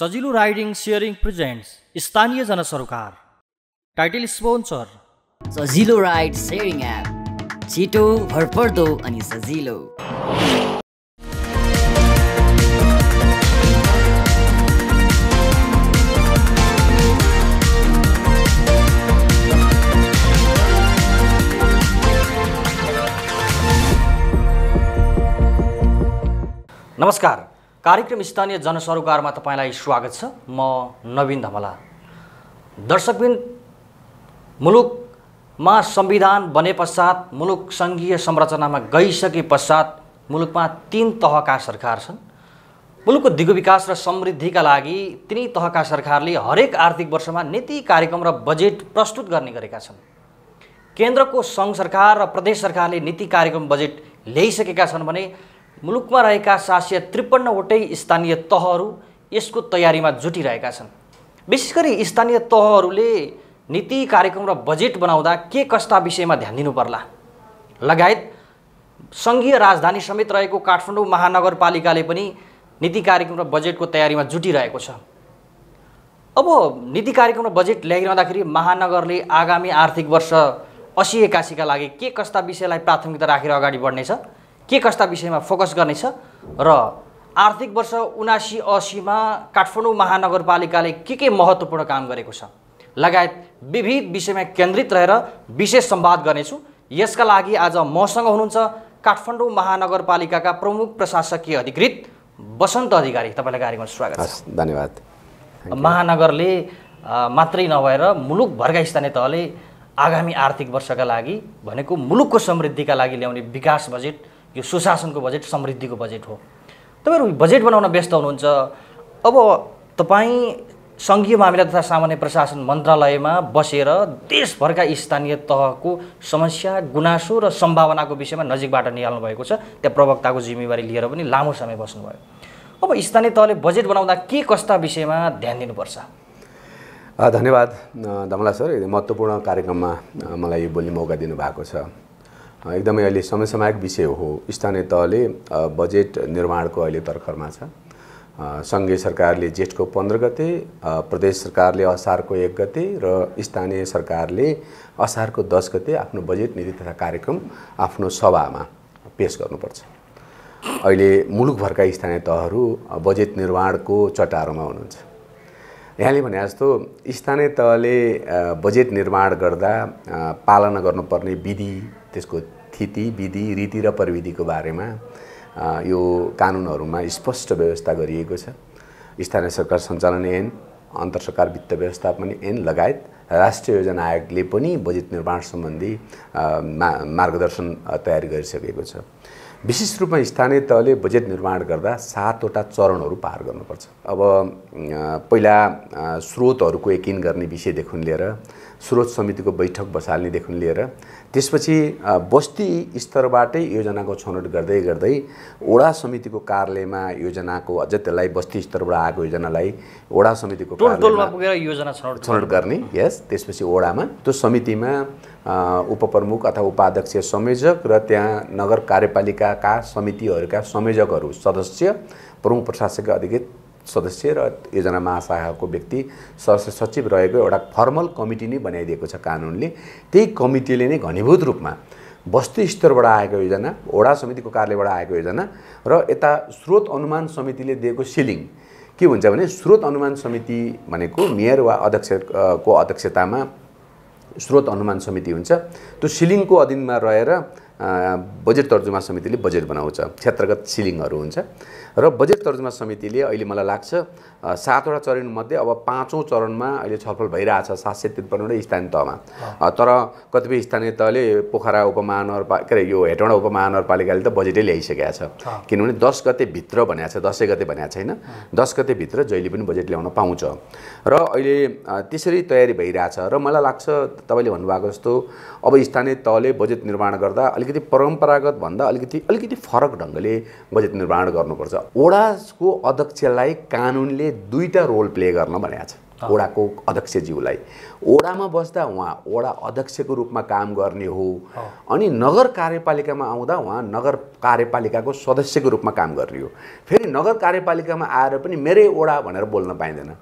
सजिलो riding sharing presents स्थानीय जनसरोकार। Title sponsor Sajilo ride sharing app, छिटो भरपर्दो अनि सजिलो। नमस्कार, कार्यक्रम स्थानीय जनसरोकारमा तपाईलाई स्वागत छ। म नवीन धमला। दर्शकबिन, मुलुकमा संविधान बने पश्चात, मुलुक संघीय संरचनामा गइसके पश्चात मुलुकमा तीन तहका सरकार छन्। मुलुकको दिगो विकास र समृद्धिका लागि तिनै तहका सरकारले हरेक आर्थिक वर्षमा नीति, कार्यक्रम र बजेट प्रस्तुत गर्ने गरेका छन्। केन्द्रको संघ सरकार र प्रदेश सरकारले नीति, कार्यक्रम, बजेट ल्याइसकेका छन् भने मुलुकमा रहेका 753 वटै स्थानीय तहहरू यसको तयारीमा जुटिरहेका छन्। विशेष गरी स्थानीय तहहरूले नीति, कार्यक्रम र बजेट बनाउँदा के कस्ता विषयमा ध्यान दिनुपर्ला, लगायत सङ्घीय राजधानी समेत रहेको काठमाडौँ महानगरपालिकाले पनि नीति, कार्यक्रम र बजेटको तयारीमा जुटिरहेको छ। अब नीति, कार्यक्रम र बजेट ल्याइरहँदाखेरि महानगरले आगामी आर्थिक वर्ष 80-81 का लागि के कस्ता विषयलाई प्राथमिकता राखेर अगाडि बढ्नेछ, के कस्ता विषयमा फोकस गर्नेछ र आर्थिक वर्ष 79-80 काठमाडौँ महानगरपालिकाले के महत्त्वपूर्ण काम गरेको छ लगायत विविध विषयमा केन्द्रित रहेर विशेष संवाद गर्नेछु। यसका लागि आज मसँग हुनुहुन्छ काठमाडौँ महानगरपालिकाका प्रमुख प्रशासकीय अधिकृत बसन्त अधिकारी। तपाईलाई कार्यक्रममा स्वागत छ। धन्यवाद। महानगरले मात्रै नभएर मुलुकभरका स्थानीय तहले आगामी आर्थिक वर्षका लागि भनेको मुलुकको समृद्धिका लागि ल्याउने विकास बजेट, यो सुशासनको बजेट, समृद्धिको बजेट हो। तपाईहरु बजेट बनाउन व्यस्त हुनुहुन्छ। अब तपाईं संघीय मामिला तथा सामान्य प्रशासन मन्त्रालयमा बसेर देशभरका स्थानीय तहको समस्या, गुनासो र सम्भावनाको विषयमा नजिकबाट निहाल्नु भएको छ। त्यहाँ प्रवक्ताको जिम्मेवारी लिएर पनि लामो समय बस्नुभयो। अब स्थानीय तहले बजेट बनाउँदा के कस्ता विषयमा ध्यान दिनुपर्छ? धन्यवाद धमला सर, एकदम महत्त्वपूर्ण कार्यक्रममा मलाई बोल्ने मौका दिनुभएको छ। एकदमै अहिले समसामयिक विषय हो। स्थानीय तहले बजेट निर्माणको अहिले तर्खरमा छ। सङ्घीय सरकारले जेठको 15 गते, प्रदेश सरकारले असारको 1 गते र स्थानीय सरकारले असारको 10 गते आफ्नो बजेट, नीति तथा कार्यक्रम आफ्नो सभामा पेस गर्नुपर्छ। अहिले मुलुकभरका स्थानीय तहहरू बजेट निर्माणको चटारोमा हुनुहुन्छ। यहाँले भने जस्तो स्थानीय तहले बजेट निर्माण गर्दा पालना गर्नुपर्ने विधि, त्यसको स्थिति, विधि, रीति र प्रविधिको बारेमा यो कानुनहरूमा स्पष्ट व्यवस्था गरिएको छ। स्थानीय सरकार सञ्चालन ऐन, अन्तर सरकार वित्त व्यवस्थापन ऐन लगायत राष्ट्रिय योजना आयोगले पनि बजेट निर्माण सम्बन्धी मार्गदर्शन तयार गरिसकेको छ। विशेष रूपमा स्थानीय तहले बजेट निर्माण गर्दा 7 वटा चरणहरू पार गर्नुपर्छ। अब पहिला स्रोतहरूको यकिन गर्ने विषयदेखि लिएर स्रोत समितिको बैठक बसाल्नेदेखि लिएर त्यसपछि बस्ती स्तरबाटै योजनाको छनौट गर्दै गर्दै वडा समितिको कार्यालयमा योजनाको, अझ त्यसलाई बस्ती स्तरबाट आएको योजनालाई वडा समितिको कार्यालयमा पुगेर योजना छनौट गर्ने, यस त्यसपछि वडामा त्यो समितिमा उपप्रमुख अथवा उपाध्यक्ष, संयोजक र त्यहाँ नगर कार्यपालिकाका समितिहरूका संयोजकहरू, सदस्य, प्रमुख प्रशासकीय अधिकृत सदस्य र योजना महाशाखाको व्यक्ति, सदस्य सचिव रहेको एउटा फर्मल कमिटी नै बनाइदिएको छ कानुनले। त्यही कमिटीले नै घनीभूत रूपमा बस्ती स्तरबाट आएको योजना, वडा समितिको कार्यालयबाट आएको योजना र यता स्रोत अनुमान समितिले दिएको सिलिङ के हुन्छ भने स्रोत अनुमान समिति भनेको मेयर वा अध्यक्षको अध्यक्षतामा स्रोत अनुमान समिति हुन्छ। त्यो सिलिङको अधीनमा रहेर बजेट तर्जुमा समितिले बजेट बनाउँछ। क्षेत्रगत सिलिङहरू हुन्छ र बजेट तर्जुमा समितिले अहिले मलाई लाग्छ 7 वटा चरणमध्ये अब 5औं चरणमा अहिले छलफल भइरहेछ 753 स्थानीय तहमा। तर कतिपय स्थानीय तहले पोखरा उपमहानगरपालिका, के अरे यो हेटौँडा उपमहानगरपालिकाले त बजेटै ल्याइसकेको छ, किनभने 10 गतेभित्र भनेको छ, 10 गते भनेको छैन, 10 गतेभित्र जहिले पनि बजेट ल्याउन पाउँछ र अहिले त्यसरी तयारी भइरहेछ। र मलाई लाग्छ तपाईँले भन्नुभएको जस्तो अब स्थानीय तहले बजेट निर्माण गर्दा अलिकति परम्परागत भन्दा अलिकति फरक ढङ्गले बजेट निर्माण गर्नुपर्छ। वडाको अध्यक्षलाई कानुनले 2टा रोल प्ले गर्न भनेको छ। ओडा को अध्यक्ष ज्यूलाई ओडा में बस्ता वहाँ ओडा अध्यक्ष को रूप में काम करने हो अनि नगर कार्यपालिका में आउँदा वहाँ नगर कार्यपालिका को सदस्य को रूप में काम करने हो। फिर नगर कार्यपालिका में आएर पनि मेरे ओडा भनेर बोल्न पाइदैन,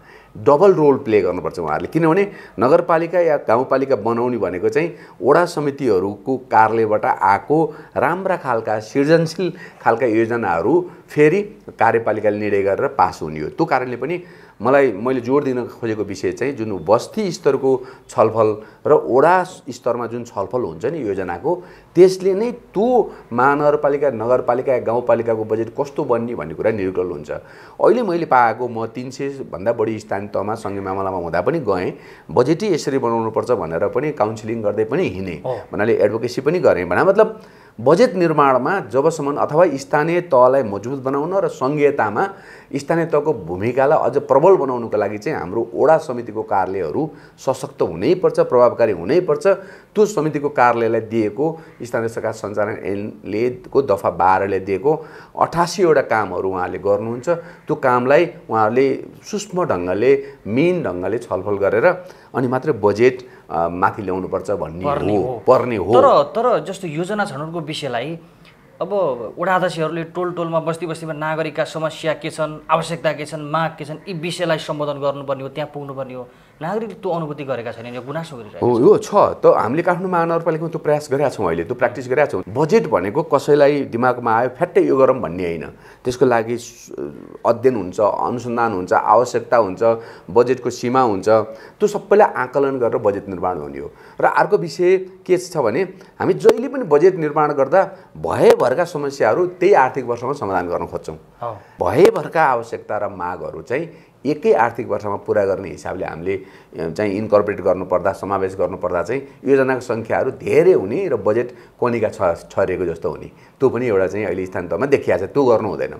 डबल रोल प्ले गर्नुपर्छ उहाँहरूले, किनभने नगरपालिका या गाउँपालिका बनाउने भनेको चाहिँ वडा समितिहरूको कार्यालयबाट आएको राम्रा खालका सृजनशील खालका योजनाहरू फेरि कार्यपालिकाले निर्णय गरेर पास हुने हो। त्यो कारणले पनि मलाई मैले जोड दिन खोजेको विषय चाहिँ जुन बस्ती स्तरको छलफल र वडा स्तरमा जुन छलफल हुन्छ नि योजनाको, त्यसले नै त्यो महानगरपालिका नगरपालिका या गाउँपालिकाको बजेट कस्तो बन्ने भन्ने कुरा निर्भर हुन्छ। अहिले मैले पाएको म 300 भन्दा बढी स्थानीय तहमा सँगै मामलामा हुँदा पनि गएँ, बजेटै यसरी बनाउनुपर्छ भनेर पनि काउन्सिलिङ गर्दै पनि हिँडेँ, भन्नाले एडभोकेसी पनि गरेँ। भन्ना मतलब बजेट निर्माणमा जबसम्म अथवा स्थानीय तहलाई मजबुत बनाउन र सङ्घीयतामा स्थानीय तहको भूमिकालाई अझ प्रबल बनाउनको लागि चाहिँ हाम्रो वडा समितिको कार्यालयहरू सशक्त हुनैपर्छ, प्रभावकारी हुनैपर्छ। त्यो समितिको कार्यालयलाई दिएको स्थानीय सरकार सञ्चालन ऐनलेको दफा 12 ले दिएको 88 वटा कामहरू उहाँले गर्नुहुन्छ। त्यो कामलाई उहाँहरूले सूक्ष्म ढङ्गले मेन ढङ्गले छलफल गरेर अनि मात्र बजेट माथि ल्याउनुपर्छ भन्ने हो पर्ने हो। तर जस्तो योजना छनौटको विषयलाई अब वडा अध्यक्षहरूले टोल टोलमा बस्ती बस्तीमा नागरिकका समस्या के छन्, आवश्यकता के छन्, माग के छन्, यी विषयलाई सम्बोधन गर्नुपर्ने हो, त्यहाँ पुग्नुपर्ने हो। नागरिकले त्यो अनुभूति गरेका छैनन्, यो गुनासो गरिरहेको हो। यो छ त, हामीले काठमाडौँ महानगरपालिकामा त्यो प्रयास गरेका छौँ, अहिले त्यो प्र्याक्टिस गरेका छौँ। बजेट भनेको कसैलाई दिमागमा आयो फ्याट्टै यो गरौँ भन्ने होइन, त्यसको लागि अध्ययन हुन्छ, अनुसन्धान हुन्छ, आवश्यकता हुन्छ, बजेटको सीमा हुन्छ, त्यो सबैलाई आकलन गरेर बजेट निर्माण हुने हो। र अर्को विषय के छ भने हामी जहिले पनि बजेट निर्माण गर्दा भएभरका समस्याहरू त्यही आर्थिक वर्षमा समाधान गर्न खोज्छौँ। भएभरका आवश्यकता र मागहरू चाहिँ एकै आर्थिक वर्षमा पूरा गर्ने हिसाबले हामीले चाहिँ इन्कर्पोरेट गर्नुपर्दा, समावेश गर्नुपर्दा चाहिँ योजनाको संख्याहरू धेरै हुने र बजेट कोनिका छरेको जस्तो हुने, त्यो पनि एउटा चाहिँ अहिले स्थानीय तहमा देखिएको छ। त्यो गर्नु हुँदैन।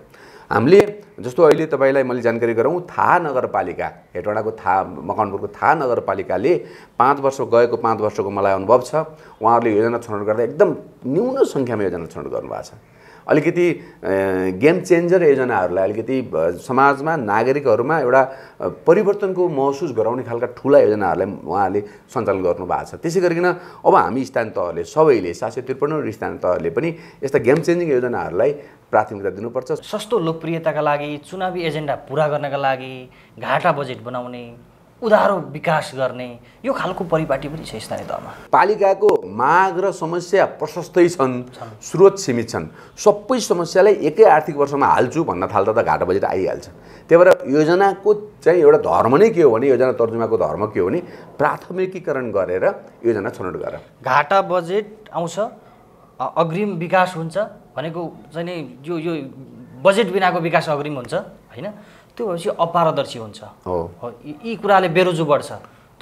हामीले जस्तो अहिले तपाईलाई मैले जानकारी गराउँ, थाहा नगरपालिका हेटौँडाको थाहा मकवानपुरको थाहा नगरपालिकाले 5 वर्ष गएको 5 वर्षको मलाई अनुभव छ, उहाँहरूले योजना छनौट गर्दा एकदम न्यून सङ्ख्यामा योजना छनौट गर्नुभएको छ। अलिकति गेम चेन्जर योजनाहरूलाई अलिकति समाजमा नागरिकहरुमा एउटा परिवर्तनको महसुस गराउने खालका ठूला योजनाहरूलाई उहाँले सञ्चालन गर्नुभएको छ। त्यसै गरिकन अब हामी स्थानीय तहले सबैले 753 स्थानीय तहले पनि यस्ता गेम चेन्जिङ योजनाहरूलाई प्राथमिकता दिनुपर्छ। सस्तो लोकप्रियताका लागि, चुनावी एजेन्डा पूरा गर्नका लागि घाटा बजेट बनाउने, उदारो विकास गर्ने, यो खालको परिपाटी पनि छ स्थानीय तहमा। पालिकाको माग र समस्या प्रशस्तै छन्, स्रोत सीमित छन्, सबै समस्यालाई एकै आर्थिक वर्षमा हाल्छु भन्न थाल्दा त घाटा बजेट आइहाल्छ। त्यही भएर योजनाको चाहिँ एउटा धर्म नै के हो भने, योजना तर्जुमाको धर्म के हो भने प्राथमिकीकरण गरेर योजना छनौट गरेर घाटा बजेट आउँछ, अग्रिम विकास हुन्छ भनेको चाहिँ यो यो बजेट बिनाको विकास अग्रिम हुन्छ हैन, त्यो भएपछि अपारदर्शी हुन्छ। यी कुराले बेरोजु बढ्छ,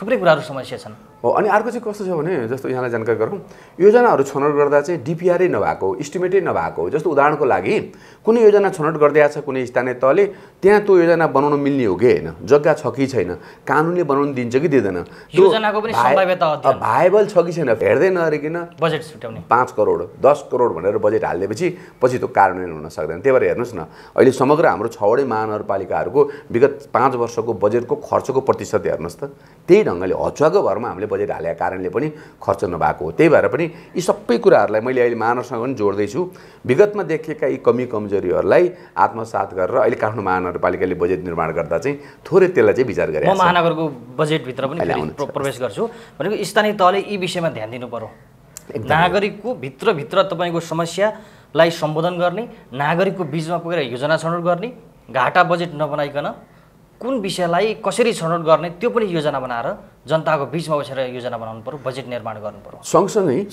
थुप्रै कुराहरू समस्या छन्। अनि अर्को चाहिँ कस्तो छ भने, जस्तो यहाँलाई जानकारी गरौँ, योजनाहरू छनौट गर्दा चाहिँ डिपिआरै नभएको, इस्टिमेटै नभएको, जस्तो उदाहरणको लागि कुनै योजना छनौट गर्दै छ कुनै स्थानीय तहले, त्यहाँ त्यो योजना बनाउन मिल्ने हो कि हैन, जग्गा छ कि छैन, कानुनले बनाउन दिन्छ कि दिँदैन, योजनाको पनि सम्भाव्यता अध्ययन भाएबल छ कि छैन हेर्दै नहेरिकन बजेट छुटाउने 5 करोड 10 करोड भनेर बजेट हालिदिएपछि पछि त्यो कार्यान्वयन हुन सक्दैन। त्यही भएर हेर्नुहोस् न, अहिले समग्र हाम्रो 6 वटै महानगरपालिकाहरूको विगत 5 वर्षको बजेटको खर्चको प्रतिशत हेर्नुहोस् त, त्यही ढङ्गले हचुवाको भरमा हामीले बजेट हालेको कारणले पनि खर्च नभएको हो। त्यही भएर पनि यी सबै कुराहरूलाई मैले अहिले महानगरसँग पनि जोड्दैछु। विगतमा देखिएका यी कमी कमजोरीहरूलाई आत्मसात गरेर अहिले काठमाडौँ महानगरपालिकाले बजेट निर्माण गर्दा चाहिँ थोरै त्यसलाई चाहिँ विचार गरेको छ। म महानगरको बजेटभित्र पनि प्रवेश गर्छु भनेको स्थानीय तहले यी विषयमा ध्यान दिनु पर्यो। नागरिकको भित्रभित्र तपाईँको समस्यालाई सम्बोधन गर्ने, नागरिकको बीचमा पुगेर योजना छनौट गर्ने, घाटा बजेट नबनाइकन कुन विषयलाई कसरी छनौट गर्ने त्यो पनि योजना बनाएर जनताको बीचमा बसेर योजना बनाउनु पर्यो, बजेट निर्माण गर्नु पर्यो। सँगसँगै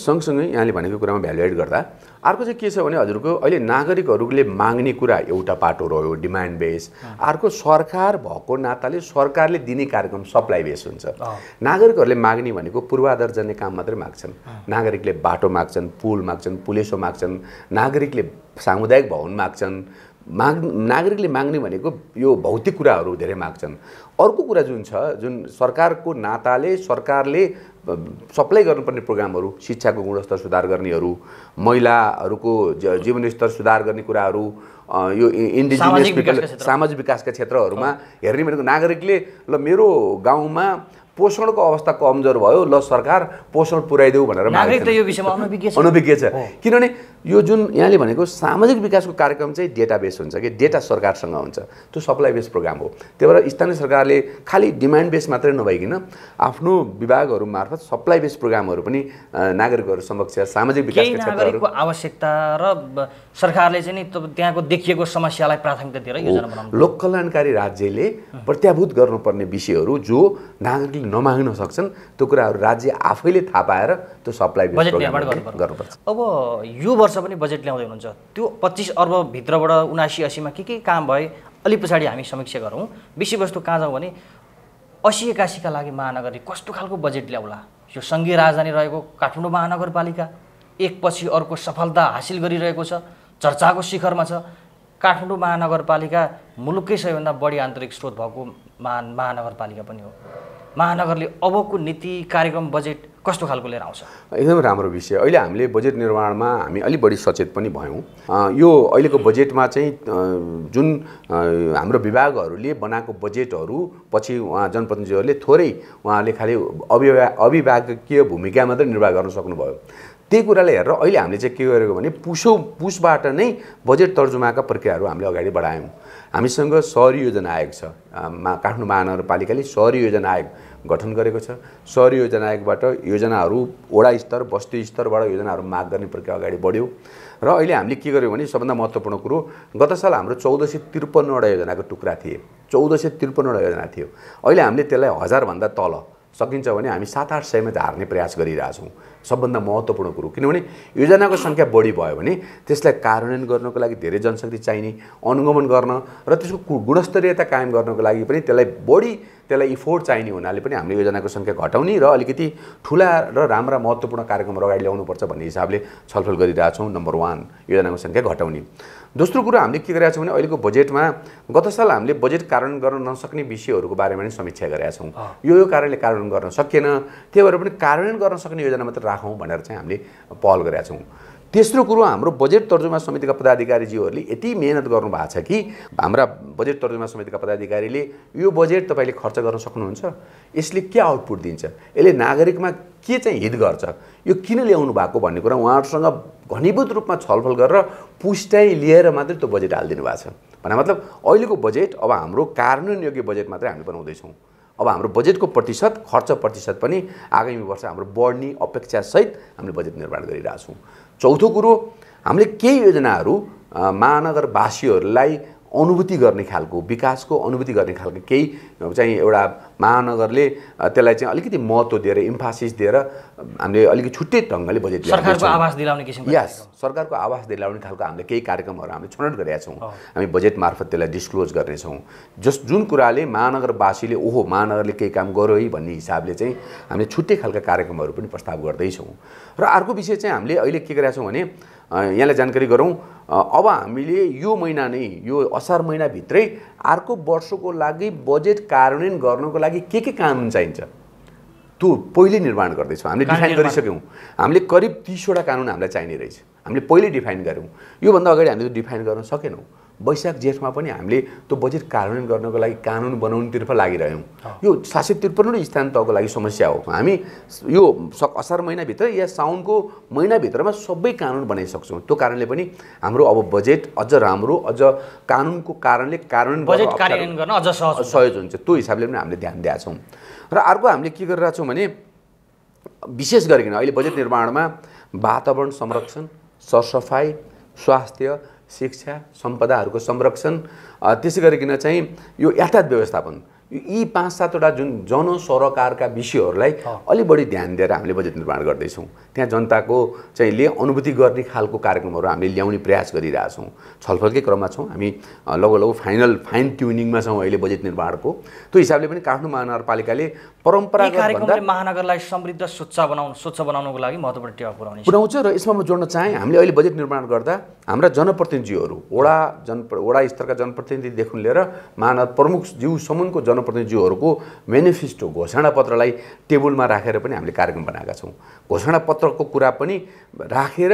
यहाँले भनेको कुरामा भ्यालुएट गर्दा अर्को चाहिँ के छ भने, हजुरको अहिले नागरिकहरूले माग्ने कुरा एउटा पाटो रह्यो डिमान्ड बेस, अर्को सरकार भएको नाताले सरकारले दिने कार्यक्रम सप्लाई बेस हुन्छ। नागरिकहरूले माग्ने भनेको पूर्वाधार जन्य काम मात्रै माग्छन्, नागरिकले बाटो माग्छन्, पुल माग्छन्, पुलेसो माग्छन्, नागरिकले सामुदायिक भवन माग्छन्, नागरिकले माग्ने भनेको यो भौतिक कुराहरू धेरै माग्छन्। अर्को कुरा जुन छ, जुन सरकारको नाताले सरकारले सप्लाई गर्नुपर्ने प्रोग्रामहरू, शिक्षाको गुणस्तर सुधार गर्नेहरू, महिलाहरूको जीवन स्तर सुधार गर्ने कुराहरू, यो इन्डिजिनियस पिपल सामाजिक विकासका क्षेत्रहरूमा हेर्ने भनेको नागरिकले ल मेरो गाउँमा पोषणको अवस्था कमजोर भयो, ल सरकार पोषण पुर्याइदेऊ भनेर नागरिक त यो विषयमा अनभिज्ञ छ। किनभने यो जुन यहाँले भनेको सामाजिक विकासको कार्यक्रम चाहिँ डेटा बेस हुन्छ कि डेटा सरकारसँग हुन्छ, त्यो सप्लाई बेस प्रोग्राम हो। त्यही भएर स्थानीय सरकारले खालि डिमान्ड बेस मात्रै नभइकन आफ्नो विभागहरू मार्फत सप्लाई बेस प्रोग्रामहरू पनि नागरिकहरू समक्ष सामाजिक विकासका क्षेत्रहरूको आवश्यकता र सरकारले चाहिँ नि त्यहाँको देखिएको समस्यालाई प्राथमिकता दिएर योजना बनाउनु। लोक कल्याणकारी राज्यले प्रत्याभूत गर्नुपर्ने विषयहरू जो नागरिकले नमाग्न सक्छन् त्यो कुराहरू राज्य आफैले थाहा पाएर त्यो सप्लाई बेस प्रोग्राम गर्नुपर्छ। अब यो वर्ष पनि बजेट ल्याउँदै हुनुहुन्छ, त्यो 25 अर्ब भित्रबाट 79-80 मा के काम भए अलि पछाडि हामी समीक्षा गरौँ। विषयवस्तु कहाँ जाउँ भने 80-81 का लागि महानगरी कस्तो खालको बजेट ल्याउला। यो सङ्घीय राजधानी रहेको काठमाडौँ महानगरपालिका एकपछि अर्को सफलता हासिल गरिरहेको छ, चर्चाको शिखरमा छ। काठमाडौँ महानगरपालिका मुलुकै सबैभन्दा बढी आन्तरिक स्रोत भएको महानगरपालिका पनि हो। महानगरले अबको नीति कार्यक्रम बजेट कस्तो खालको लिएर आउँछ? एकदमै राम्रो विषय। अहिले हामीले बजेट निर्माणमा हामी अलि बढी सचेत पनि भयौँ। यो अहिलेको बजेटमा चाहिँ जुन हाम्रो विभागहरूले बनाएको बजेटहरू पछि उहाँ जनप्रतिनिधिहरूले थोरै उहाँहरूले खालि अभिभावकीय भूमिका मात्रै निर्वाह गर्न सक्नुभयो। त्यही कुरालाई हेरेर अहिले हामीले चाहिँ के गरेको भने पुसबाट नै बजेट तर्जुमाका प्रक्रियाहरू हामीले अगाडि बढायौँ। हामीसँग सहरी योजना आयोग छ, काठमाडौँ महानगरपालिकाले सहरी योजना आयोग गठन गरेको छ। सहरी योजना आयोगबाट योजनाहरू वडा स्तर बस्ती स्तरबाट योजनाहरू माग गर्ने प्रक्रिया अगाडि बढ्यो। र अहिले हामीले के गर्यौँ भने सबभन्दा महत्त्वपूर्ण कुरो गत साल हाम्रो 1453 वटा योजनाको टुक्रा थिए, 1453 वटा योजना थियो। अहिले हामीले त्यसलाई 1000 भन्दा तल सकिन्छ भने हामी 700-800 मा झार्ने प्रयास गरिरहेछौँ। सबभन्दा महत्त्वपूर्ण कुरो किनभने योजनाको सङ्ख्या बढी भयो भने त्यसलाई कार्यान्वयन गर्नको लागि धेरै जनशक्ति चाहिने, अनुगमन गर्न र त्यसको गुणस्तरीयता कायम गर्नको लागि पनि त्यसलाई इफोर्ट चाहिने हुनाले पनि हामीले योजनाको सङ्ख्या घटाउने र अलिकति ठुला र राम्रा महत्त्वपूर्ण कार्यक्रमहरू अगाडि ल्याउनुपर्छ भन्ने हिसाबले छलफल गरिरहेछौँ। नम्बर 1 योजनाको सङ्ख्या घटाउने। दोस्रो कुरो हामीले के गरेका छौँ भने अहिलेको बजेटमा गत साल हामीले बजेट कार्यान्वयन गर्न नसक्ने विषयहरूको बारेमा पनि समीक्षा गरेका छौँ। यो कारणले कार्यान्वयन गर्न सकिएन, त्यही भएर पनि कार्यान्वयन गर्न सक्ने योजना मात्र राखौँ भनेर चाहिँ हामीले पहल गरेका छौँ। तेस्रो कुरो हाम्रो बजेट तर्जुमा समितिका पदाधिकारीज्यूहरूले यति मेहनत गर्नुभएको छ कि हाम्रा बजेट तर्जुमा समितिका पदाधिकारीले यो बजेट तपाईँले खर्च गर्न सक्नुहुन्छ, यसले के आउटपुट दिन्छ, यसले नागरिकमा के चाहिँ हित गर्छ, यो किन ल्याउनु भएको भन्ने कुरा उहाँहरूसँग घनीभूत रूपमा छलफल गरेर पुष्टाइ लिएर मात्रै त्यो बजेट हालिदिनु भएको छ। भने मतलब अहिलेको बजेट अब हाम्रो कार्यान्वयन योग्य बजेट मात्रै हामी बनाउँदैछौँ। अब हाम्रो बजेटको प्रतिशत, खर्च प्रतिशत पनि आगामी वर्ष हाम्रो बढ्ने अपेक्षासहित हामीले बजेट निर्माण गरिरहेछौँ। चौथो कुरो हामीले केही योजनाहरू महानगरवासीहरूलाई अनुभूति गर्ने खालको, विकासको अनुभूति गर्ने खालको केही चाहिँ एउटा महानगरले त्यसलाई चाहिँ अलिकति महत्त्व दिएर इम्फासिस दिएर हामीले अलिकति छुट्टै ढङ्गले बजेट सरकारको आवास दिलाउने किसिमको, यस सरकारको आवास दिलाउने खालको हामीले केही कार्यक्रमहरू हामीले छनौट गरेका छौँ। हामी बजेट मार्फत त्यसलाई डिस्क्लोज गर्नेछौँ। जुन कुराले महानगरवासीले ओहो महानगरले केही काम गर्यो है भन्ने हिसाबले चाहिँ हामीले छुट्टै खालका कार्यक्रमहरू पनि प्रस्ताव गर्दैछौँ। र अर्को विषय चाहिँ हामीले अहिले के गरेका छौँ भने यहाँलाई जानकारी गरौँ, अब हामीले यो महिना नै यो असार महिनाभित्रै अर्को वर्षको लागि बजेट कार्यान्वयन गर्नको लागि के कानुन चाहिन्छ त्यो पहिले निर्माण गर्दैछौँ। हामीले डिफाइन गरिसक्यौँ, हामीले करिब 30 वटा कानुन हामीलाई चाहिने रहेछ, हामीले पहिले डिफाइन गऱ्यौँ। योभन्दा अगाडि हामीले त्यो डिफाइन गर्न सकेनौँ। वैशाख जेठमा पनि हामीले त्यो बजेट कार्यान्वयन गर्नको लागि कानुन बनाउनेतर्फ लागिरह्यौँ। यो 753 स्थान तहको लागि समस्या हो। हामी यो असार महिनाभित्र या साउनको महिनाभित्रमा सबै कानुन बनाइसक्छौँ। त्यो कारणले पनि हाम्रो अब बजेट अझ राम्रो, अझ कानुनको कारणले कार्यान्वयन बजेट कार्यान्वयन गर्न अझ सहज हुन्छ। त्यो हिसाबले पनि हामीले ध्यान दिएका छौँ। र अर्को हामीले के गरिरहेको छौँ भने विशेष गरिकन अहिले बजेट निर्माणमा वातावरण संरक्षण, सरसफाइ, स्वास्थ्य, शिक्षा, सम्पदाहरूको संरक्षण, त्यसै गरिकन चाहिँ यो यातायात व्यवस्थापन, यी पांच सातवटा जुन जन सरोकारका विषयहरूलाई अलि बढी ध्यान दिएर हामीले बजेट निर्माण गर्दै छौं। त्यहाँ जनताको चाहिँले अनुभूति गर्ने खालको कार्यक्रमहरू हामीले ल्याउने प्रयास गरिरहेका छौं। छलफलकै क्रममा छौं। हामी लगभग फाइनल फाइन ट्युनिङमा छौं अहिले बजेट निर्माणको। त्यो हिसाबले पनि काठमाडौँ महानगरपालिकाले परम्परागत कार्यक्रमले महानगरलाई समृद्ध स्वच्छ बनाउनको लागि महत्त्वपूर्ण टेवा पुर्याउँछ र यसमा म जोड्न चाहे हामीले अहिले बजेट निर्माण गर्दा हाम्रा जनप्रतिनिधिहरू वडा स्तरका जनप्रतिनिधि देखि लिएर महानगर प्रमुख ज्यू समूहको जनप्रतिनिधिहरूको मेनिफेस्टो घोषणापत्रलाई टेबलमा राखेर पनि हामीले कार्यक्रम बनाएका छौं। घोषणापत्रको कुरा पनि राखेर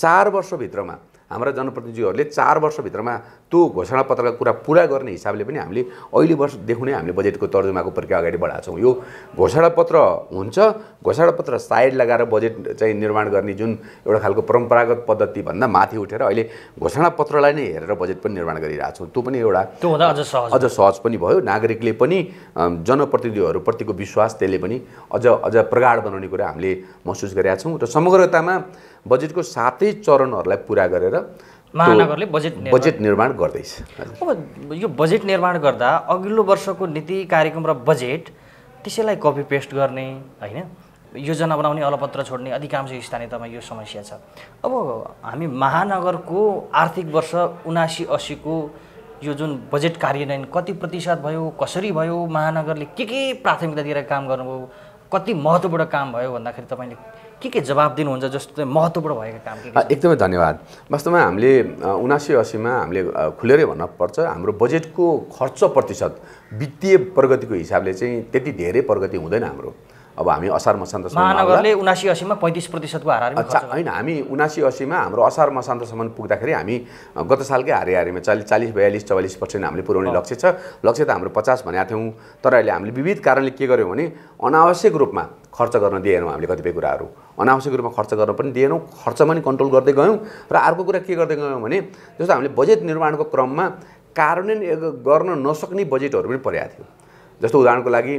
4 वर्षभित्रमा हाम्रा जनप्रतिनिधिहरूले 4 वर्षभित्रमा त्यो घोषणापत्रका कुरा पूरा गर्ने हिसाबले पनि हामीले अहिले वर्ष देखि नै हामीले बजेटको तर्जुमाको प्रक्रिया अगाडि बढाएको छौं। यो घोषणापत्र हुन्छ, घोषणापत्र साइड लगाएर बजेट चाहिँ निर्माण गर्ने जुन एउटा खालको परम्परागत पद्धति भन्दा माथि उठेर अहिले घोषणापत्रलाई नै हेरेर बजेट पनि निर्माण गरिरहेका छौं। त्यो पनि एउटा त्यो हुँदा अझ सहज पनि भयो। नागरिकले पनि जनप्रतिनिधिहरूप्रतिको विश्वास त्यसले पनि अझ प्रगाढ बनाउने कुरा हामीले महसुस गरेका छौं। र समग्रतामा बजेटको 7 चरणहरूलाई पूरा गरेर महानगरले बजेट निर्माण गर्दैछ। अब यो बजेट निर्माण गर्दा अघिल्लो वर्षको नीति कार्यक्रम र बजेट त्यसैलाई कपी पेस्ट गर्ने हैन, योजना बनाउने अलपत्र छोड्ने अधिकांश स्थानीयतामा यो समस्या छ। अब हामी महानगरको आर्थिक वर्ष 79-80 को यो जुन बजेट कार्यान्वयन कति प्रतिशत भयो, कसरी भयो, महानगरले के प्राथमिकता दिएर काम गर्नुभयो, कति महत्त्वपूर्ण काम भयो भन्दाखेरि तपाईले के जवाब दिनुहुन्छ जस्तो महत्त्वपूर्ण भएका काम के? एकदमै धन्यवाद। वास्तवमा हामीले 79-80मा हामीले खुलेरै भन्नुपर्छ हाम्रो बजेटको खर्च प्रतिशत वित्तीय प्रगतिको हिसाबले चाहिँ त्यति धेरै प्रगति हुँदैन हाम्रो। अब हामी असार मसान्तसम्म महानगरले 79-80मा 35%को हाराहारीमा खर्च हैन, हामी 79-80मा हाम्रो असार मसान्तसम्म पुग्दाखेरि हामी गत सालकै हाराहारीमा 40-42-44% हामीले पुर्याउने लक्ष्य छ। लक्ष्य त हाम्रो 50 भनेका थियौं, तर अहिले हामीले विविध कारणले के गर्यौं भने अनावश्यक रूपमा खर्च गर्न दिएनौं। हामीले कतिपय कुराहरू अनावश्यक रूपमा खर्च गर्न पनि दिएनौं, खर्चमा नि कन्ट्रोल गर्दै गयौं। र अर्को कुरा के गर्दै गयौं भने जस्तो हामीले बजेट निर्माणको क्रममा कार्यान्वयन गर्न नसक्ने बजेटहरू पनि परेका थियो। जस्तो उदाहरणको लागि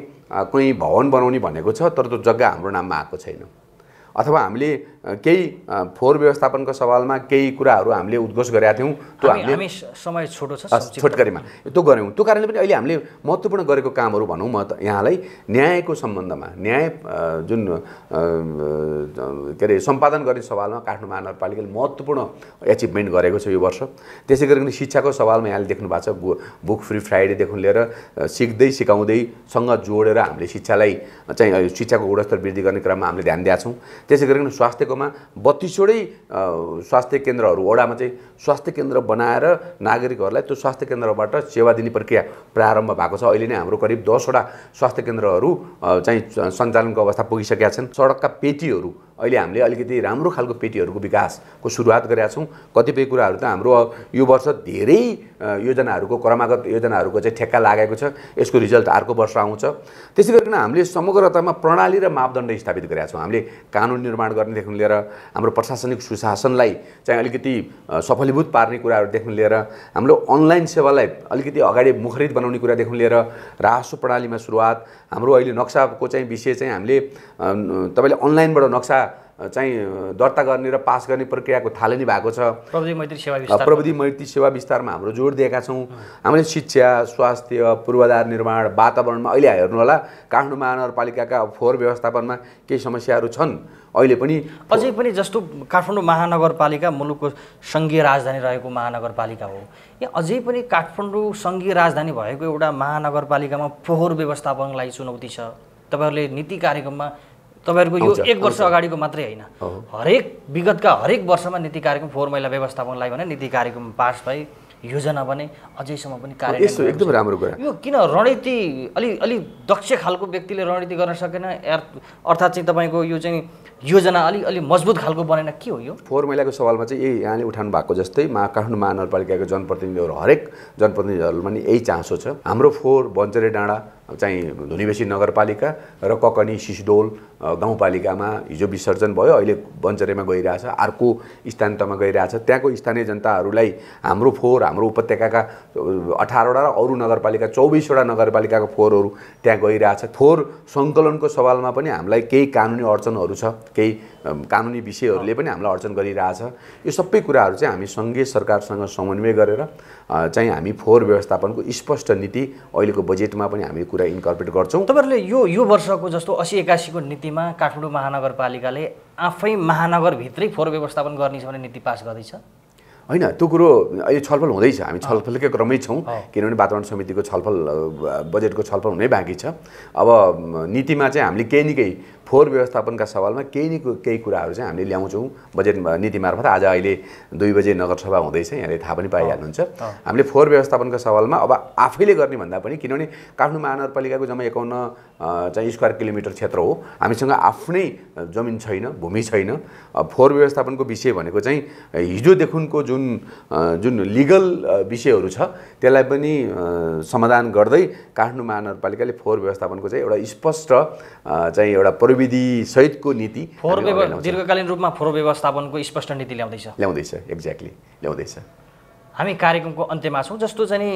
कुनै भवन बनाउने भनेको छ तर त्यो जग्गा हाम्रो नाममा आएको छैन, अथवा हामीले केही फोहोर व्यवस्थापनको सवालमा केही कुराहरू हामीले उद्घोष गरेका थियौं, त्यो हामीले समय छोटो छ छोटकरीमा त्यो गर्यौं। त्यो कारणले पनि अहिले हामीले महत्त्वपूर्ण गरेको कामहरू भनौं म त यहाँलाई न्यायको सम्बन्धमा न्याय जुन के अरे सम्पादन गर्ने सवालमा काठमाडौँ महानगरपालिकाले महत्त्वपूर्ण एचिभमेन्ट गरेको छ यो वर्ष। त्यसै गरी शिक्षाको सवालमा यहाँले देख्नु भएको छ बुक फ्री फ्राइडे देखि लिएर सिक्दै सिकाउँदैसँग जोडेर हामीले शिक्षालाई चाहिँ शिक्षाको गुणस्तर वृद्धि गर्ने क्रममा हामीले ध्यान दिएका छौं। त्यसै गरी स्वास्थ्यकोमा 32वटै स्वास्थ्य केन्द्रहरू वडामा चाहिँ स्वास्थ्य केन्द्र बनाएर नागरिकहरूलाई त्यो स्वास्थ्य केन्द्रबाट सेवा दिने प्रक्रिया प्रारम्भ भएको छ। अहिले नै हाम्रो करिब 10वटा स्वास्थ्य केन्द्रहरू चाहिँ सञ्चालनको अवस्था पुगिसकेका छन्। सडकका पेटीहरू अहिले हामीले अलिकति राम्रो खालको पेटीहरूको विकासको सुरुवात गरेका छौं। कतिपय कुराहरू त हाम्रो यो वर्ष धेरै योजनाहरूको क्रमागत योजनाहरूको चाहिँ ठेक्का लागेको छ, यसको रिजल्ट अर्को वर्ष आउँछ। त्यसै गरिकन हामीले समग्रतामा प्रणाली र मापदण्ड स्थापित गरेका छौं। हामीले कानुन निर्माण गर्नेदेखि लिएर हाम्रो प्रशासनिक सुशासनलाई चाहिँ अलिकति सफलीभूत पार्ने कुराहरूदेखि लिएर हाम्रो अनलाइन सेवालाई अलिकति अगाडि मुखरित बनाउने कुरादेखि लिएर राजस्व प्रणालीमा सुरुवात, हाम्रो अहिले नक्साको चाहिँ विषय चाहिँ हामीले तपाईले अनलाइनबाट नक्सा चाहिँ दर्ता गर्ने र पास गर्ने प्रक्रियाको थालनी भएको छ। प्रविधि मैत्री सेवा विस्तारमा हाम्रो जोड दिएका छौं। हामीले शिक्षा, स्वास्थ्य, पूर्वाधार निर्माण, वातावरणमा अहिले हेर्नु होला काठमाडौँ महानगरपालिकाका फोहोर व्यवस्थापनमा केही समस्याहरू छन्। अहिले पनि अझै पनि जस्तो काठमाडौँ महानगरपालिका मुलुकको संघीय राजधानी रहेको महानगरपालिका हो, यहाँ अझै पनि काठमाडौँ संघीय राजधानी भएको एउटा महानगरपालिकामा फोहोर व्यवस्थापनलाई चुनौती छ। तपाईहरुले नीति कार्यक्रममा तपाईहरुको यो 1 वर्ष अगाडिको मात्रै हैन, हरेक विगतका हरेक वर्षमा नीति कार्यक्रम फोहोर मैला व्यवस्थापनलाई भने नीति कार्यक्रम पास भए, योजना बने, अझैसम्म पनि कार्यान्वयन एकदम राम्रो कुरा। यो किन रणनीति अलि दक्ष खालको व्यक्तिले रणनीति गर्न सकेन, अर्थात् चाहिँ तपाईको यो चाहिँ योजना अलि मजबुत खालको बनेन, के हो यो? फोहोर मैलाको सवालमा चाहिँ यही यहाँले उठाउनु भएको जस्तै काठमाडौँ महानगरपालिकाको जनप्रतिनिधिहरू हरेक जनप्रतिनिधिहरूमा नि यही चासो छ। हाम्रो फोहोर बन्चरे डाँडा चाहिँ धुनीबेसी नगरपालिका र ककनी सिसडोल गाउँपालिकामा हिजो विसर्जन भयो, अहिले बन्चरेमा गइरहेछ, अर्को स्थानतमा गइरहेछ। त्यहाँको स्थानीय जनताहरूलाई हाम्रो फोहोर हाम्रो उपत्यकाका 18वटा र अरू नगरपालिका 24वटा नगरपालिकाको फोहोरहरू त्यहाँ गइरहेछ। फोहोर सङ्कलनको सवालमा पनि हामीलाई केही कानुनी अडचनहरू छ। केही कानुनी विषयहरुले पनि हामीलाई अडचन गरिरहेछ। यो सबै कुराहरु चाहिँ हामी संघीय सरकारसँग समन्वय गरेर चाहिँ हामी फोहोर व्यवस्थापनको स्पष्ट नीति अहिलेको बजेटमा पनि हामीले कुरा इन्कर्पोरेट गर्छौं। तपाईहरुले यो वर्षको जस्तो 80-81 को नीतिमा काठमाडौँ महानगरपालिकाले आफै महानगर भित्रै फोहोर व्यवस्थापन गर्ने छ भन्ने नीति पास गर्दैछ हैन? त्यो कुरो अहिले छलफल हुँदैछ, हामी छलफलकै क्रममै छौं किनभने वातावरण समितिको छलफल बजेटको छलफल हुनै बाँकी छ। अब नीतिमा चाहिँ हामीले केही न केही फोहोर व्यवस्थापनका सवालमा केही न केही कुराहरु चाहिँ हामीले ल्याउँछौं बजेट नीति मार्फत। आज अहिले 2 बजे नगरसभा हुँदैछ, यहाँले थाहा पनि पाइहाल्नुहुन्छ हामीले फोहोर व्यवस्थापनका सवालमा अब आफैले गर्ने भन्दा पनि किनभने काठमाडौँ महानगरपालिकाको जम्मा 51 चाहिँ स्क्वायर किलोमिटर क्षेत्र हो, हामीसँग आफ्नै जमिन छैन, भूमि छैन। फोहोर व्यवस्थापनको विषय भनेको चाहिँ हिजो देखुनको जुन लीगल विषयहरु छ त्यसलाई पनि समाधान गर्दै काठमाडौँ महानगरपालिकाले फोहोर व्यवस्थापनको चाहिँ एउटा स्पष्ट चाहिँ एउटा विधि सहितको नीति दीर्घकालीन रूपमा फोहोर व्यवस्थापनको स्पष्ट नीति ल्याउँदैछ। एक्ज्याक्टली ल्याउँदैछ। हामी कार्यक्रमको अन्त्यमा छौँ। जस्तो चाहिँ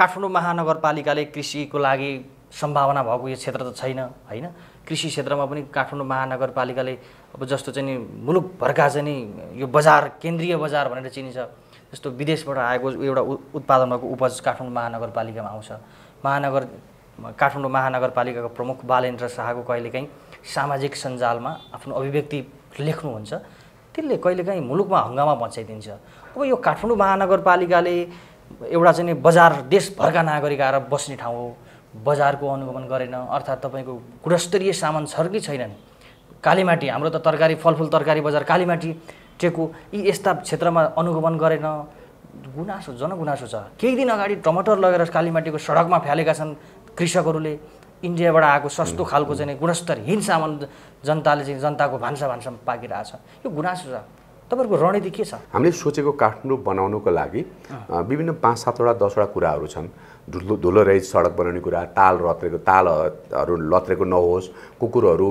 काठमाडौँ महानगरपालिकाले कृषिको लागि सम्भावना भएको यो क्षेत्र त छैन हैन? कृषि क्षेत्रमा पनि काठमाडौँ महानगरपालिकाले अब जस्तो चाहिँ मुलुकभरका चाहिँ यो बजार केन्द्रीय बजार भनेर चिनिन्छ, जस्तो विदेशबाट आएको एउटा उत्पादन भएको उपज काठमाडौँ महानगरपालिकामा आउँछ। काठमाडौँ महानगरपालिकाको प्रमुख बालेन्द्र शाहको कहिलेकाहीँ सामाजिक सञ्जालमा आफ्नो अभिव्यक्ति लेख्नुहुन्छ, त्यसले कहिलेकाहीँ मुलुकमा हंगामा मचाइदिन्छ। अब यो काठमाडौँ महानगरपालिकाले एउटा चाहिँ बजार देशभरका नागरिक आएर बस्ने ठाउँ हो, बजारको अनुगमन गरेन अर्थात् तपाईको गुणस्तरीय सामान छ कि छैनन्। कालीमाटी हाम्रो त तरकारी फलफूल तरकारी बजार कालीमाटी टेको यी यस्ता क्षेत्रमा अनुगमन गरेन, गुनासो जनगुनासो छ। केही दिन अगाडि टमाटर लगेर कालीमाटीको सडकमा फ्यालेका छन् कृषकहरूले। इन्डियाबाट आएको सस्तो खालको चाहिँ गुणस्तरहीन सामान जनताले चाहिँ जनताको भान्सा भान्सामा पाकिरहेछ, यो गुनासो छ। तपाईहरुको रणनीति के छ? हामीले सोचेको काठमाडौँ बनाउनको लागि विभिन्न 5-7-10 कुराहरू छन्। धुलो रहित सडक बनाउने कुरा, तालहरू लत्रेको नहोस्, कुकुरहरू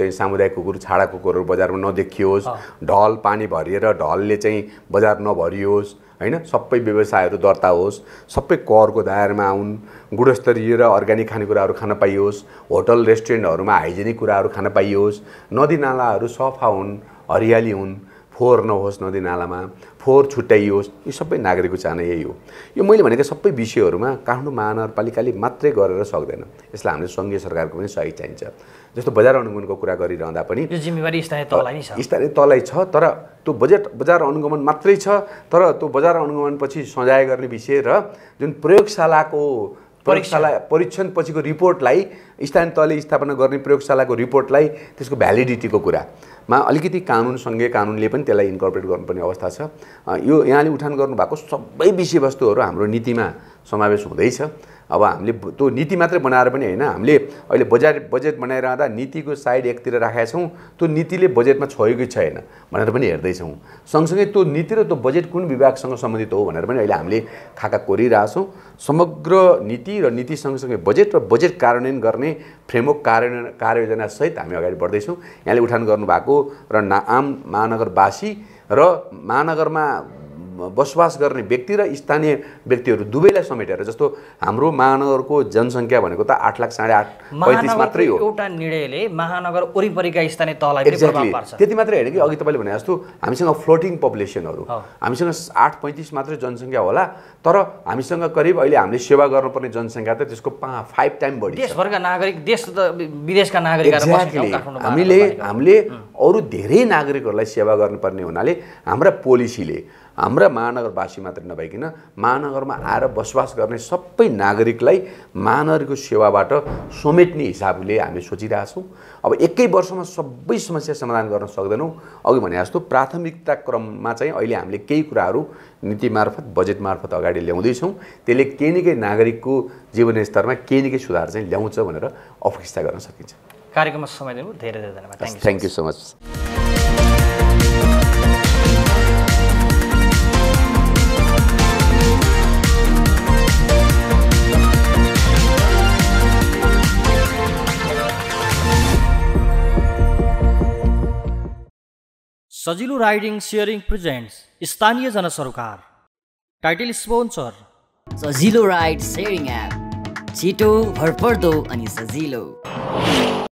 चाहिँ सामुदायिक कुकुर छाडा कुकुरहरू बजारमा नदेखियोस्, ढल पानी भरिएर ढलले चाहिँ बजार नभरियोस् हैन, सबै व्यवसायहरू दर्ता होस्, सबै करको दायरामा आउन्, गुणस्तरीय र अर्ग्यानिक खानेकुराहरू खान पाइयोस्, होटल रेस्टुरेन्टहरुमा हाइजेनिक कुराहरू खान पाइयोस्, नदी नालाहरू सफा हुन्, हरियाली हुन्, फोहोर नहोस्, नदी नालामा फोहोर छुट्याइयोस्। यो सबै नागरिकको चाहना यही हो। यो मैले भनेको सबै विषयहरुमा काठमाडौँ महानगरपालिकाले मात्रै गरेर सक्दैन, यसलाई हामीले संघीय सरकारको पनि सहयोग चाहिन्छ। जस्तो बजार अनुगमनको कुरा गरिरहँदा पनि यो जिम्मेवारी स्थानीय तहलाई छ, तर त्यो बजार अनुगमन मात्रै छ, तर त्यो बजार अनुगमनपछि सजाय गर्ने विषय र जुन प्रयोगशालाको परीक्षण पछिको रिपोर्टलाई स्थानीय तहले स्थापना गर्ने प्रयोगशालाको रिपोर्टलाई त्यसको भ्यालिडिटीको कुरामा अलिकति कानुनसँगै कानुनले पनि त्यसलाई इन्कर्पोरेट गर्नुपर्ने अवस्था छ। यो यहाँले उठान गर्नुभएको सबै विषयवस्तुहरू हाम्रो नीतिमा समावेश हुँदैछ। अब हामीले त्यो नीति मात्रै बनाएर पनि हैन, हामीले अहिले बजेट बनाइरहँदा नीतिको साइड एकतिर राखेका छौं, त्यो नीतिले बजेटमा छोयो कि छैन भनेर पनि हेर्दै छौं। सँगसँगै त्यो नीति र त्यो बजेट कुन विभागसँग सम्बन्धित हो भनेर पनि अहिले हामीले खाका कोरिरहेका छौं। समग्र नीति र नीति सँगसँगै बजेट र बजेट कार्यान्वयन गर्ने फ्रेमवर्क कार्ययोजना सहित हामी अगाडि बढ्दै छौं। यहाँले उठान गर्नुभएको र आम महानगरवासी र महानगरमा बसोबास गर्ने व्यक्ति र स्थानीय व्यक्तिहरु दुवैलाई समेटेर, जस्तो हाम्रो महानगरको जनसंख्या भनेको त 8,08,35 मात्रै हो, एउटा निर्णयले महानगर वरिपरिका स्थानीय तहलाई पनि प्रभाव पार्छ। त्यति मात्रै हैन कि अघि तपाईले भने जस्तो हामीसँग फ्लोटिङ पपुलेसनहरु, हामीसँग 8,35 मात्रै जनसंख्या होला, तर हामीसँग करिब अहिले हामीले सेवा गर्नुपर्ने जनसंख्या त त्यसको 5 टाइम बढी छ। देशभरका नागरिक देश विदेशका नागरिकहरु बस्छन् काठमाडौँमा। हामीले अरु धेरै नागरिकहरुलाई सेवा गर्नुपर्ने हुनाले हाम्रा पोलिसीले हाम्रा महानगरवासी मात्र नभइकन महानगरमा आएर बसोबास गर्ने सबै नागरिकलाई महानगरको सेवाबाट समेट्ने हिसाबले हामी सोचिरहेका छौं। अब एकै वर्षमा सबै समस्या समाधान गर्न सक्दैनौं। अघि भने जस्तो प्राथमिकता क्रममा चाहिँ अहिले हामीले केही कुराहरू नीति मार्फत बजेट मार्फत अगाडि ल्याउँदै छौं, त्यसले केही न केही नागरिकको जीवनस्तरमा केही न केही सुधार चाहिँ ल्याउँछ भनेर अपेक्षा गर्न सकिन्छ। कार्यक्रममा समय दिनु धेरै धेरै धन्यवाद। Thank you so much. Sajilo riding sharing presents स्थानीय जनसरकार। Title sponsor Sajilo ride sharing app, छिटो भरपर्दो अनि सजिलो।